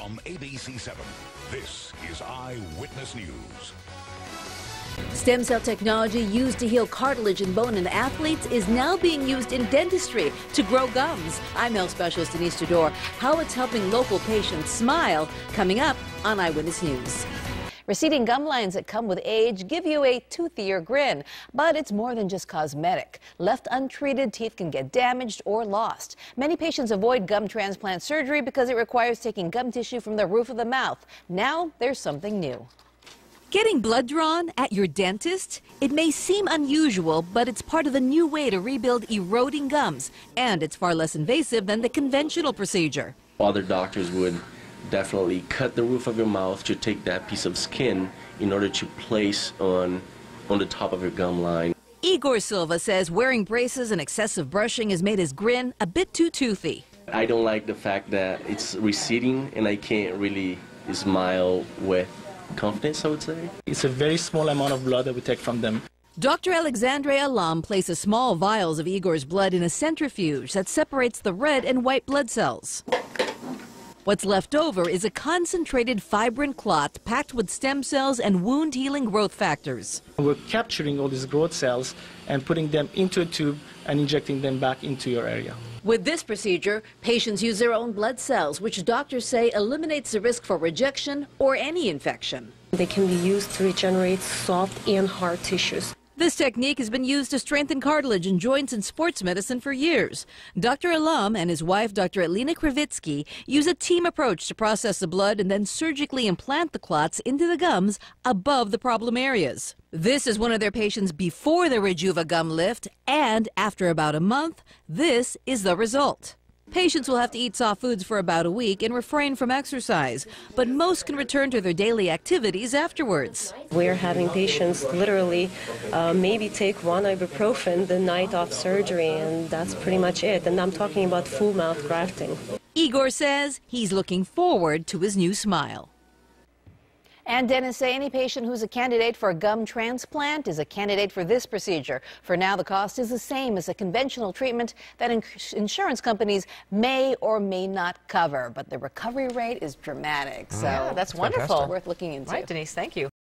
From ABC7, this is Eyewitness News. Stem cell technology used to heal cartilage and bone in athletes is now being used in dentistry to grow gums. I'm health specialist Denise Dador. How it's helping local patients smile, coming up on Eyewitness News. Receding gum lines that come with age give you a toothier grin, but it's more than just cosmetic. Left untreated, teeth can get damaged or lost. Many patients avoid gum transplant surgery because it requires taking gum tissue from the roof of the mouth. Now there's something new. Getting blood drawn at your dentist? It may seem unusual, but it's part of a new way to rebuild eroding gums, and it's far less invasive than the conventional procedure. Other doctors would definitely cut the roof of your mouth to take that piece of skin in order to place on the top of your gum line. Igor Silva says wearing braces and excessive brushing has made his grin a bit too toothy. I don't like the fact that it's receding and I can't really smile with confidence, I would say. It's a very small amount of blood that we take from them. Dr. Alexandre-Amir Aalam places small vials of Igor's blood in a centrifuge that separates the red and white blood cells. What's left over is a concentrated fibrin clot packed with stem cells and wound-healing growth factors. We're capturing all these growth cells and putting them into a tube and injecting them back into your area. With this procedure, patients use their own blood cells, which doctors say eliminates the risk for rejection or any infection. They can be used to regenerate soft and hard tissues. This technique has been used to strengthen cartilage and joints in sports medicine for years. Dr. Aalam and his wife, Dr. Alina Krivitsky, use a team approach to process the blood and then surgically implant the clots into the gums above the problem areas. This is one of their patients before the RejuvaGum Lift, and after about a month, this is the result. Patients will have to eat soft foods for about a week and refrain from exercise, but most can return to their daily activities afterwards. We're having patients literally maybe take one ibuprofen the night of surgery, and that's pretty much it. And I'm talking about full mouth grafting. Igor says he's looking forward to his new smile. And dentists say any patient who's a candidate for a gum transplant is a candidate for this procedure. For now, the cost is the same as a conventional treatment that insurance companies may or may not cover. But the recovery rate is dramatic. So yeah, that's wonderful. Fantastic. Worth looking into. Right, Denise, thank you.